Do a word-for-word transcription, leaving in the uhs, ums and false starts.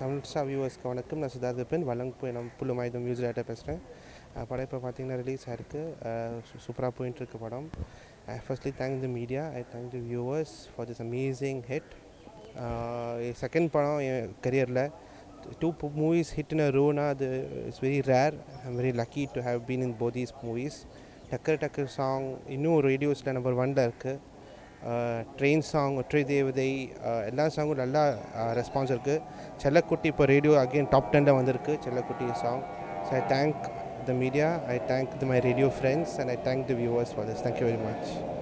தமிழ்சா வியூவர்ஸ்க்கு வணக்கம். நான் சுதாகர் பெண் வழங்கு போய் நம்ம புல்லுமாயுதம் வியூஸ் டேட்டா பேசுகிறேன். படம் இப்போ பார்த்தீங்கன்னா ரிலீஸ் ஆயிருக்கு, சூப்பராக போயிட்டுருக்கு படம். I firstly thank the media, I thank the viewers for this amazing hit. Second படம் என் கரியரில் டூ மூவிஸ் ஹிட்னு ரூனா அது it's very rare. I am very lucky to have been in both these movies. Takkar Takkar song இன்னும் ரேடியோஸில் number ஒனில் இருக்குது. ட்ரெயின் சாங், ஒற்றை தேவதை, எல்லா சாங்கும் நல்லா ரெஸ்பான்ஸ் இருக்குது. செல்லக்குட்டி இப்போ ரேடியோ அகெயின் டாப் டென்னில் வந்திருக்கு Sellakutti song. So I thank the media, I thank the my radio friends and I thank the viewers for this. Thank you very much.